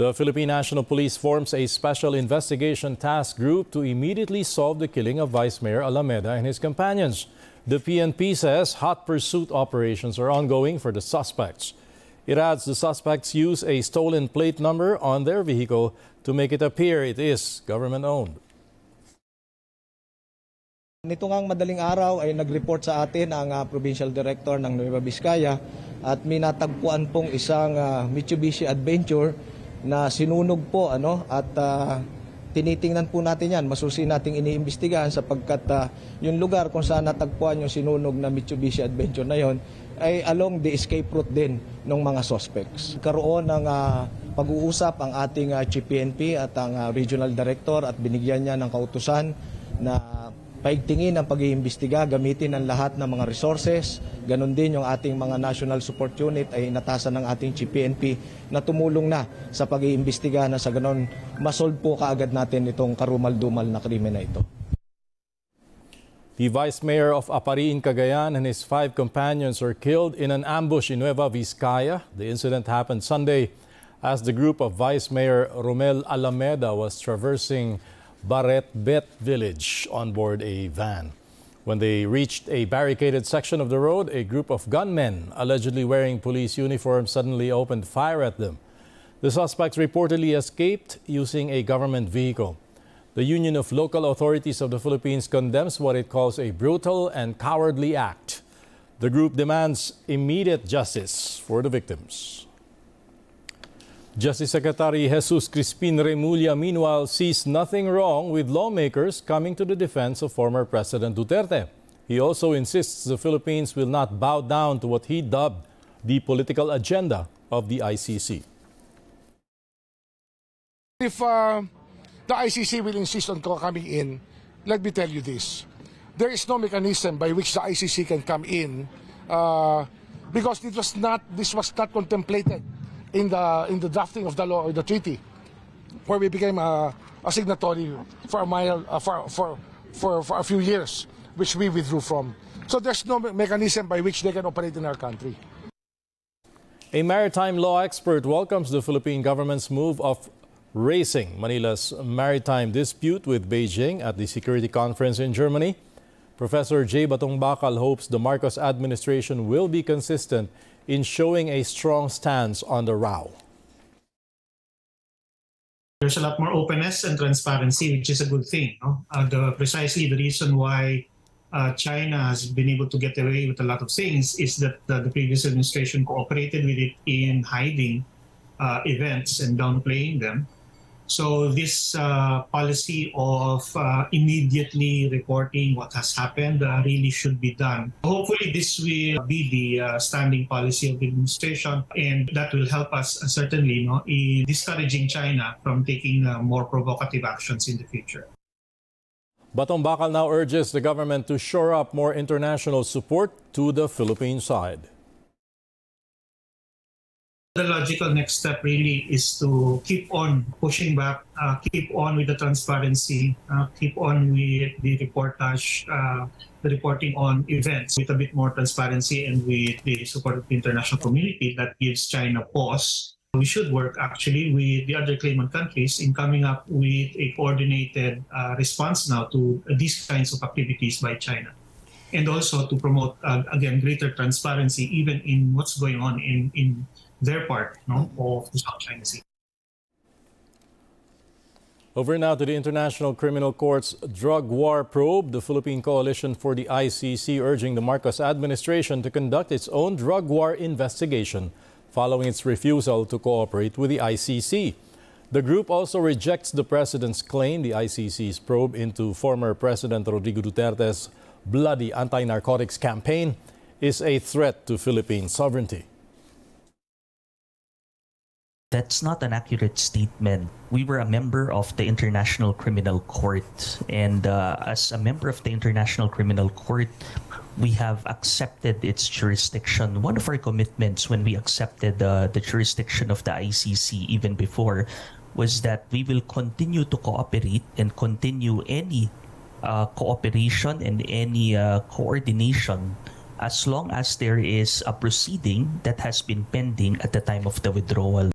The Philippine National Police forms a special investigation task group to immediately solve the killing of Vice Mayor Alameda and his companions. The PNP says hot pursuit operations are ongoing for the suspects. It adds the suspects use a stolen plate number on their vehicle to make it appear it is government-owned. Nito ngang madaling araw ay nag-report sa atin ang Provincial Director ng Nueva Vizcaya at minatagpuan pong isang Mitsubishi Adventure na sinunog po at tinitingnan po natin yan. Masusi nating iniimbestigahan sapagkat yung lugar kung saan natagpuan yung sinunog na Mitsubishi Adventure na yon ay along the escape route din ng mga suspects. Karoon ng pag-uusap ang ating Chief PNP at ang Regional Director at binigyan niya ng kautusan na paigtingin ang pag-iimbestiga, gamitin ang lahat ng mga resources. Ganon din yung ating mga National Support Unit ay inatasan ng ating PNP na tumulong na sa pag-iimbestiga na sa ganon masolve po kaagad natin itong karumal-dumal na krimen na ito. The Vice Mayor of Aparri in Cagayan and his 5 companions were killed in an ambush in Nueva Vizcaya. The incident happened Sunday as the group of Vice Mayor Romel Alameda was traversing Barret Bet village on board a van. When they reached a barricaded section of the road, a group of gunmen, allegedly wearing police uniforms, suddenly opened fire at them. The suspects reportedly escaped using a government vehicle. The Union of Local Authorities of the Philippines condemns what it calls a brutal and cowardly act. The group demands immediate justice for the victims. Justice Secretary Jesus Crispin Remulla, meanwhile, sees nothing wrong with lawmakers coming to the defense of former President Duterte. He also insists the Philippines will not bow down to what he dubbed the political agenda of the ICC. If the ICC will insist on coming in, let me tell you this. There is no mechanism by which the ICC can come in because this was not contemplated in the drafting of the law or the treaty, where we became a signatory for a few years, which we withdrew from. So there's no mechanism by which they can operate in our country. A maritime law expert welcomes the Philippine government's move of raising Manila's maritime dispute with Beijing at the Security Conference in Germany. Professor Jay Batongbacal hopes the Marcos administration will be consistent in showing a strong stance on the row. There's a lot more openness and transparency, which is a good thing. No? Precisely the reason why China has been able to get away with a lot of things is that the previous administration cooperated with it in hiding events and downplaying them. So this policy of immediately reporting what has happened really should be done. Hopefully this will be the standing policy of the administration, and that will help us certainly in discouraging China from taking more provocative actions in the future. Batongbacal now urges the government to shore up more international support to the Philippine side. The logical next step really is to keep on pushing back, keep on with the transparency, keep on with the reportage, the reporting on events with a bit more transparency and with the support of the international community. That gives China pause. We should work actually with the other claimant countries in coming up with a coordinated response now to these kinds of activities by China. And also to promote, again, greater transparency even in what's going on in their part of the South China Sea. Over now to the International Criminal Court's drug war probe, the Philippine Coalition for the ICC urging the Marcos administration to conduct its own drug war investigation following its refusal to cooperate with the ICC. The group also rejects the president's claim the ICC's probe into former President Rodrigo Duterte's bloody anti-narcotics campaign is a threat to Philippine sovereignty. That's not an accurate statement. We were a member of the International Criminal Court, and as a member of the International Criminal Court, we have accepted its jurisdiction. One of our commitments when we accepted the jurisdiction of the ICC even before was that we will continue to cooperate and continue any cooperation and any coordination as long as there is a proceeding that has been pending at the time of the withdrawal.